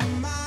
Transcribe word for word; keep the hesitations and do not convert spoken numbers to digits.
in my